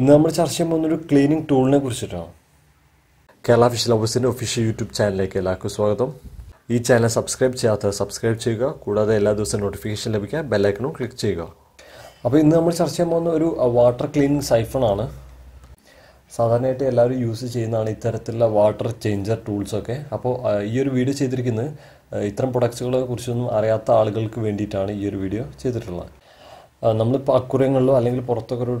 ഇന്ന് നമ്മൾ ചർച്ച ചെയ്യാൻ പോകുന്ന ഒരു ക്ലീനിങ് ടൂളിനെ കുറിച്ചിട്ടാണ്. കേരള ഫിഷ് ലവേഴ്സിൻ്റെ ഒഫീഷ്യൽ യൂട്യൂബ് ചാനലിലേക്ക് എല്ലാവർക്കും സ്വാഗതം. ഈ ചാനൽ സബ്സ്ക്രൈബ് ചെയ്യാത്ത സബ്സ്ക്രൈബ് ചെയ്യുക, കൂടാതെ എല്ലാ ദിവസവും നോട്ടിഫിക്കേഷൻ ലഭിക്കാൻ ബെല്ലൈക്കണും ക്ലിക്ക് ചെയ്യുക. അപ്പോൾ ഇന്ന് നമ്മൾ ചർച്ച ചെയ്യാൻ പോകുന്ന ഒരു വാട്ടർ ക്ലീനിങ് സൈഫണാണ്. സാധാരണയായിട്ട് എല്ലാവരും യൂസ് ചെയ്യുന്നതാണ് ഇത്തരത്തിലുള്ള വാട്ടർ ചേഞ്ചർ ടൂൾസൊക്കെ. അപ്പോൾ ഈ ഒരു വീഡിയോ ചെയ്തിരിക്കുന്നത് ഇത്തരം പ്രൊഡക്ട്സുകളെ കുറിച്ചൊന്നും അറിയാത്ത ആളുകൾക്ക് വേണ്ടിയിട്ടാണ് ഈ ഒരു വീഡിയോ ചെയ്തിട്ടുള്ളത്. നമ്മളിപ്പോൾ അക്കുറിയങ്ങളിലോ അല്ലെങ്കിൽ പുറത്തൊക്കെ ഒരു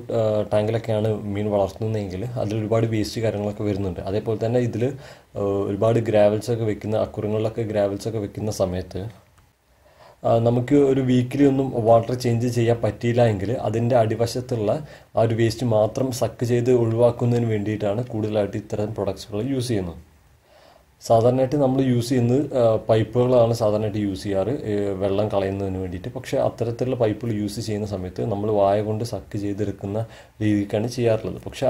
ടാങ്കിലൊക്കെയാണ് മീൻ വളർത്തുന്നതെങ്കിൽ അതിലൊരുപാട് വേസ്റ്റ് കാര്യങ്ങളൊക്കെ വരുന്നുണ്ട്. അതേപോലെ തന്നെ ഇതിൽ ഒരുപാട് ഗ്രാവൽസൊക്കെ വെക്കുന്ന അക്കുറിയങ്ങളിലൊക്കെ ഗ്രാവൽസൊക്കെ വെക്കുന്ന സമയത്ത് നമുക്ക് ഒരു വീക്കിലി ഒന്നും വാട്ടർ ചേഞ്ച് ചെയ്യാൻ പറ്റിയില്ല എങ്കിൽ അതിൻ്റെ അടിവശത്തുള്ള ആ ഒരു വേസ്റ്റ് മാത്രം സക്ക് ചെയ്ത് ഒഴിവാക്കുന്നതിന് വേണ്ടിയിട്ടാണ് കൂടുതലായിട്ട് ഇത്തരം പ്രൊഡക്ട്സുകൾ യൂസ് ചെയ്യുന്നത്. സാധാരണയായിട്ട് നമ്മൾ യൂസ് ചെയ്യുന്നത് പൈപ്പുകളാണ് സാധാരണയായിട്ട് യൂസ് ചെയ്യാറ് വെള്ളം കളയുന്നതിന് വേണ്ടിയിട്ട്. പക്ഷേ അത്തരത്തിലുള്ള പൈപ്പുകൾ യൂസ് ചെയ്യുന്ന സമയത്ത് നമ്മൾ വായ കൊണ്ട് സക്ക് ചെയ്തെടുക്കുന്ന രീതിക്കാണ് ചെയ്യാറുള്ളത്. പക്ഷേ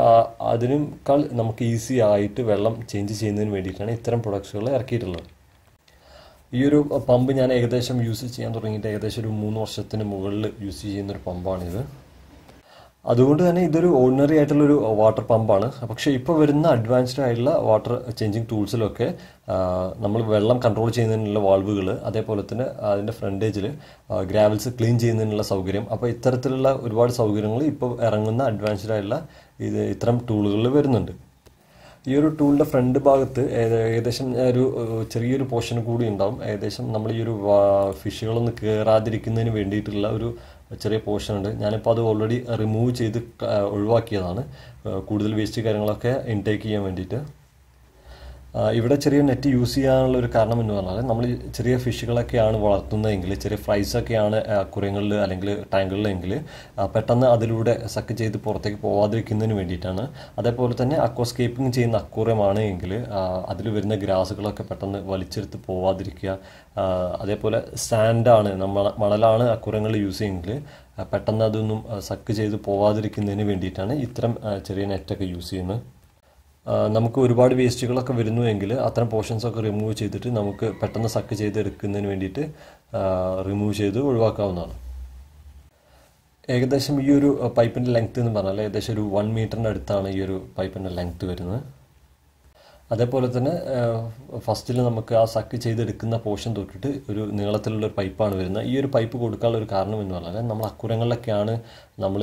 അതിനേക്കാൾ നമുക്ക് ഈസി ആയിട്ട് വെള്ളം ചേഞ്ച് ചെയ്യുന്നതിന് വേണ്ടിയിട്ടാണ് ഇത്തരം പ്രൊഡക്ട്സുകൾ ഇറക്കിയിട്ടുള്ളത്. ഈ ഒരു പമ്പ് ഞാൻ ഏകദേശം യൂസ് ചെയ്യാൻ തുടങ്ങിയിട്ട് ഏകദേശം ഒരു 3 വർഷത്തിന് മുകളിൽ യൂസ് ചെയ്യുന്നൊരു പമ്പാണിത്. അതുകൊണ്ട് തന്നെ ഇതൊരു ഓർഡിനറി ആയിട്ടുള്ളൊരു വാട്ടർ പമ്പാണ്. പക്ഷേ ഇപ്പോൾ വരുന്ന അഡ്വാൻസ്ഡ് ആയിട്ടുള്ള വാട്ടർ ചേഞ്ചിങ് ടൂൾസിലൊക്കെ നമ്മൾ വെള്ളം കൺട്രോൾ ചെയ്യുന്നതിനുള്ള വാൾവുകൾ, അതേപോലെ തന്നെ അതിൻ്റെ ഫ്രണ്ടേജിൽ ഗ്രാവൽസ് ക്ലീൻ ചെയ്യുന്നതിനുള്ള സൗകര്യം, അപ്പോൾ ഇത്തരത്തിലുള്ള ഒരുപാട് സൗകര്യങ്ങൾ ഇപ്പോൾ ഇറങ്ങുന്ന അഡ്വാൻസ്ഡ് ആയിട്ടുള്ള ഇത്തരം ടൂളുകളിൽ വരുന്നുണ്ട്. ഈ ഒരു ടൂളിൻ്റെ ഫ്രണ്ട് ഭാഗത്ത് ഏകദേശം ഒരു ചെറിയൊരു പോർഷൻ കൂടി ഉണ്ടാകും. ഏകദേശം നമ്മൾ ഈ ഒരു ഫിഷുകളൊന്നും കയറാതിരിക്കുന്നതിന് വേണ്ടിയിട്ടുള്ള ഒരു ചെറിയ പോർഷൻ ഉണ്ട്. ഞാനിപ്പോൾ അത് ഓൾറെഡി റിമൂവ് ചെയ്ത് ഒഴിവാക്കിയതാണ്, കൂടുതൽ വേസ്റ്റ് കാര്യങ്ങളൊക്കെ ഇൻടേക്ക് ചെയ്യാൻ വേണ്ടിയിട്ട്. ഇവിടെ ചെറിയ നെറ്റ് യൂസ് ചെയ്യാനുള്ള ഒരു കാരണം എന്ന് പറഞ്ഞാൽ നമ്മൾ ചെറിയ ഫിഷുകളൊക്കെയാണ് വളർത്തുന്നതെങ്കിൽ, ചെറിയ ഫ്രൈസൊക്കെയാണ് അക്വേറിയങ്ങളിൽ അല്ലെങ്കിൽ ടാങ്കുകളിലെങ്കിൽ പെട്ടെന്ന് അതിലൂടെ സക്ക് ചെയ്ത് പുറത്തേക്ക് പോവാതിരിക്കുന്നതിന് വേണ്ടിയിട്ടാണ്. അതേപോലെ തന്നെ അക്വാസ്കേപ്പിംഗ് ചെയ്യുന്ന അക്വേറിയമാണ് എങ്കിൽ അതിൽ വരുന്ന ഗ്രാസുകളൊക്കെ പെട്ടെന്ന് വലിച്ചെടുത്ത് പോവാതിരിക്കുക. അതേപോലെ സാൻഡാണ്, മണലാണ് അക്വേറിയങ്ങളിൽ യൂസ് ചെയ്യുമെങ്കിൽ പെട്ടെന്ന് അതൊന്നും സക്ക് ചെയ്ത് പോവാതിരിക്കുന്നതിന് വേണ്ടിയിട്ടാണ് ഇത്തരം ചെറിയ നെറ്റൊക്കെ യൂസ് ചെയ്യുന്നത്. നമുക്ക് ഒരുപാട് വേസ്റ്റുകളൊക്കെ വരുന്നുവെങ്കിൽ അത്തരം പോർഷൻസൊക്കെ റിമൂവ് ചെയ്തിട്ട് നമുക്ക് പെട്ടെന്ന് സക്ക് ചെയ്തെടുക്കുന്നതിന് വേണ്ടിയിട്ട് റിമൂവ് ചെയ്ത് ഒഴിവാക്കാവുന്നതാണ്. ഏകദേശം ഈ ഒരു പൈപ്പിൻ്റെ ലെങ്ത്ത് എന്ന് പറഞ്ഞാൽ ഏകദേശം ഒരു 1 മീറ്ററിൻ്റെ അടുത്താണ് ഈ ഒരു പൈപ്പിൻ്റെ ലെങ്ത്ത് വരുന്നത്. അതേപോലെ തന്നെ ഫസ്റ്റിൽ നമുക്ക് ആ സക്ക് ചെയ്തെടുക്കുന്ന പോർഷൻ തൊട്ടിട്ട് ഒരു നീളത്തിലുള്ളൊരു പൈപ്പാണ് വരുന്നത്. ഈ ഒരു പൈപ്പ് കൊടുക്കാനുള്ള ഒരു കാരണം എന്ന് പറഞ്ഞാൽ നമ്മൾ അക്കുരങ്ങളിലൊക്കെയാണ് നമ്മൾ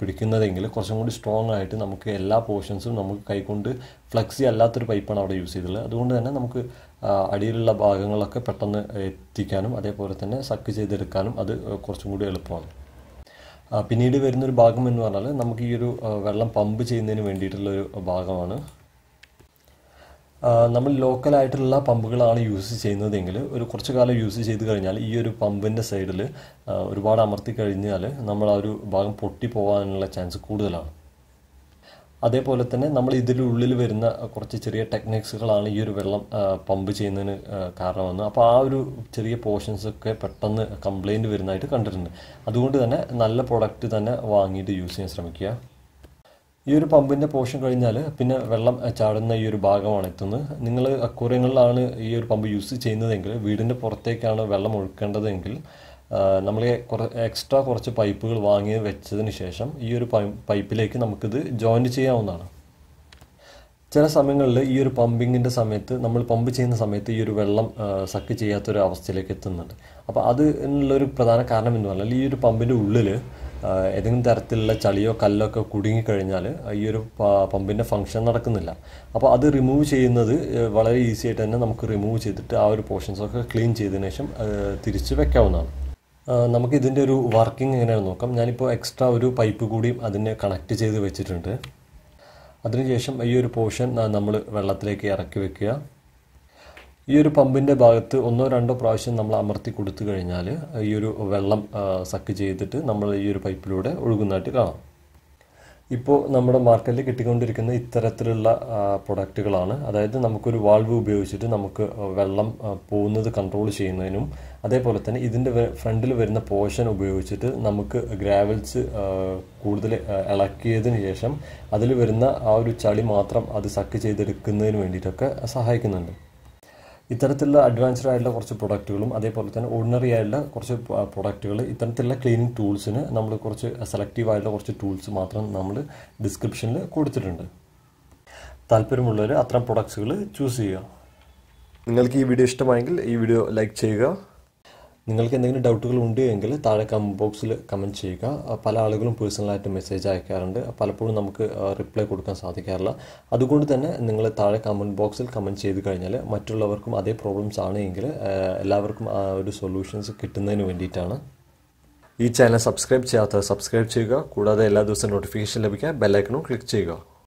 പിടിക്കുന്നതെങ്കിൽ കുറച്ചും കൂടി സ്ട്രോങ് ആയിട്ട് നമുക്ക് എല്ലാ പോർഷൻസും നമുക്ക് കൈകൊണ്ട് ഫ്ലെക്സി അല്ലാത്തൊരു പൈപ്പാണ് അവിടെ യൂസ് ചെയ്തിട്ടുള്ളത്. അതുകൊണ്ട് തന്നെ നമുക്ക് അടിയിലുള്ള ഭാഗങ്ങളൊക്കെ പെട്ടെന്ന് എത്തിക്കാനും അതേപോലെ തന്നെ സക്ക് ചെയ്തെടുക്കാനും അത് കുറച്ചും കൂടി എളുപ്പമാണ്. പിന്നീട് വരുന്നൊരു ഭാഗം എന്ന് പറഞ്ഞാൽ നമുക്ക് ഈ ഒരു വെള്ളം പമ്പ് ചെയ്യുന്നതിന് വേണ്ടിയിട്ടുള്ളൊരു ഭാഗമാണ്. നമ്മൾ ലോക്കലായിട്ടുള്ള പമ്പുകളാണ് യൂസ് ചെയ്യുന്നതെങ്കിൽ ഒരു കുറച്ച് കാലം യൂസ് ചെയ്ത് കഴിഞ്ഞാൽ ഈ ഒരു പമ്പിൻ്റെ സൈഡിൽ ഒരുപാട് അമർത്തി കഴിഞ്ഞാൽ നമ്മൾ ആ ഒരു ഭാഗം പൊട്ടി പോകാനുള്ള ചാൻസ് കൂടുതലാണ്. അതേപോലെ തന്നെ നമ്മൾ ഇതിനുള്ളിൽ വരുന്ന കുറച്ച് ചെറിയ ടെക്നിക്സുകളാണ് ഈ ഒരു വെള്ളം പമ്പ് ചെയ്യുന്നതിന് കാരണമെന്ന്. അപ്പോൾ ആ ഒരു ചെറിയ പോർഷൻസൊക്കെ പെട്ടെന്ന് കംപ്ലൈൻറ്റ് വരുന്നതായിട്ട് കണ്ടിട്ടുണ്ട്. അതുകൊണ്ട് തന്നെ നല്ല പ്രൊഡക്റ്റ് തന്നെ വാങ്ങിയിട്ട് യൂസ് ചെയ്യാൻ ശ്രമിക്കുക. ഈ ഒരു പമ്പിൻ്റെ പോർഷൻ കഴിഞ്ഞാൽ പിന്നെ വെള്ളം ചാടുന്ന ഈ ഒരു ഭാഗമാണ് എത്തുന്നത്. നിങ്ങൾ അക്വേറിയങ്ങളിലാണ് ഈ ഒരു പമ്പ് യൂസ് ചെയ്യുന്നതെങ്കിൽ, വീടിൻ്റെ പുറത്തേക്കാണ് വെള്ളം ഒഴുക്കേണ്ടതെങ്കിൽ നമ്മൾ എക്സ്ട്രാ കുറച്ച് പൈപ്പുകൾ വാങ്ങി വെച്ചതിന് ശേഷം ഈ ഒരു പൈപ്പിലേക്ക് നമുക്കിത് ജോയിൻറ്റ് ചെയ്യാവുന്നതാണ്. ചില സമയങ്ങളിൽ ഈ ഒരു പമ്പിങ്ങിൻ്റെ സമയത്ത് നമ്മൾ പമ്പ് ചെയ്യുന്ന സമയത്ത് ഈ ഒരു വെള്ളം സക്ക് ചെയ്യാത്തൊരു അവസ്ഥയിലേക്ക് എത്തുന്നുണ്ട്. അപ്പോൾ അതിനുള്ളൊരു പ്രധാന കാരണം എന്ന് പറഞ്ഞാൽ ഈ ഒരു പമ്പിൻ്റെ ഉള്ളിൽ ഏതെങ്കിലും തരത്തിലുള്ള ചളിയോ കല്ലോ ഒക്കെ കുടുങ്ങിക്കഴിഞ്ഞാൽ ഈ ഒരു പമ്പിൻ്റെ ഫങ്ഷൻ നടക്കുന്നില്ല. അപ്പോൾ അത് റിമൂവ് ചെയ്യുന്നത് വളരെ ഈസി ആയിട്ട് തന്നെ നമുക്ക് റിമൂവ് ചെയ്തിട്ട് ആ ഒരു പോർഷൻസൊക്കെ ക്ലീൻ ചെയ്തതിന് ശേഷം തിരിച്ച് വെക്കാവുന്നതാണ്. നമുക്ക് ഇതിൻ്റെ ഒരു വർക്കിംഗ് എങ്ങനെയാണെന്ന് നോക്കാം. ഞാനിപ്പോൾ എക്സ്ട്രാ ഒരു പൈപ്പ് കൂടിയും അതിനെ കണക്റ്റ് ചെയ്ത് വെച്ചിട്ടുണ്ട്. അതിനുശേഷം ഈ ഒരു പോർഷൻ നമ്മൾ വെള്ളത്തിലേക്ക് ഇറക്കി വെക്കുക. ഈ ഒരു പമ്പിൻ്റെ ഭാഗത്ത് 1-2 പ്രാവശ്യം നമ്മൾ അമർത്തി കൊടുത്തു കഴിഞ്ഞാൽ ഈ ഒരു വെള്ളം സക്ക് ചെയ്തിട്ട് നമ്മൾ ഈ ഒരു പൈപ്പിലൂടെ ഒഴുകുന്നതായിട്ട് കാണാം. ഇപ്പോൾ നമ്മുടെ മാർക്കറ്റിൽ കിട്ടിക്കൊണ്ടിരിക്കുന്ന ഇത്തരത്തിലുള്ള പ്രൊഡക്റ്റുകളാണ്. അതായത് നമുക്കൊരു വാൾവ് ഉപയോഗിച്ചിട്ട് നമുക്ക് വെള്ളം പോകുന്നത് കൺട്രോൾ ചെയ്യുന്നതിനും അതേപോലെ തന്നെ ഇതിൻ്റെ ഫ്രണ്ടിൽ വരുന്ന പോർഷൻ ഉപയോഗിച്ചിട്ട് നമുക്ക് ഗ്രാവൽസ് കൂടുതൽ ഇളക്കിയതിന് ശേഷം അതിൽ വരുന്ന ആ ഒരു ചളി മാത്രം അത് സക്ക് ചെയ്തെടുക്കുന്നതിന് വേണ്ടിയിട്ടൊക്കെ സഹായിക്കുന്നുണ്ട്. ഇത്തരത്തിലുള്ള അഡ്വാൻസ്ഡ് ആയിട്ടുള്ള കുറച്ച് പ്രൊഡക്റ്റുകളും അതേപോലെ തന്നെ ഓർഡിനറി ആയിട്ടുള്ള കുറച്ച് പ്രൊഡക്റ്റുകൾ ഇത്തരത്തിലുള്ള ക്ലീനിങ് ടൂൾസിന് നമ്മൾ കുറച്ച് സെലക്റ്റീവ് ആയിട്ടുള്ള കുറച്ച് ടൂൾസ് മാത്രം നമ്മൾ ഡിസ്ക്രിപ്ഷനിൽ കൊടുത്തിട്ടുണ്ട്. താല്പര്യമുള്ളവർ അത്തരം പ്രൊഡക്ട്സുകൾ ചൂസ് ചെയ്യുക. നിങ്ങൾക്ക് ഈ വീഡിയോ ഇഷ്ടമായെങ്കിൽ ഈ വീഡിയോ ലൈക്ക് ചെയ്യുക. നിങ്ങൾക്ക് എന്തെങ്കിലും ഡൗട്ടുകൾ ഉണ്ടെങ്കിൽ താഴെ കമൻറ്റ് ബോക്സിൽ കമൻറ്റ് ചെയ്യുക. പല ആളുകളും പേഴ്സണലായിട്ട് മെസ്സേജ് അയക്കാറുണ്ട്, പലപ്പോഴും നമുക്ക് റിപ്ലൈ കൊടുക്കാൻ സാധിക്കാറില്ല. അതുകൊണ്ട് തന്നെ നിങ്ങൾ താഴെ കമൻറ്റ് ബോക്സിൽ കമൻറ്റ് ചെയ്ത് കഴിഞ്ഞാൽ മറ്റുള്ളവർക്കും അതേ പ്രോബ്ലംസ് ആണ് എങ്കിൽ എല്ലാവർക്കും ആ ഒരു സൊല്യൂഷൻസ് കിട്ടുന്നതിന് വേണ്ടിയിട്ടാണ്. ഈ ചാനൽ സബ്സ്ക്രൈബ് ചെയ്യാത്തവർ സബ്സ്ക്രൈബ് ചെയ്യുക. കൂടാതെ എല്ലാ ദിവസവും നോട്ടിഫിക്കേഷൻ ലഭിക്കാൻ ബെൽ ഐക്കണും ക്ലിക്ക് ചെയ്യുക.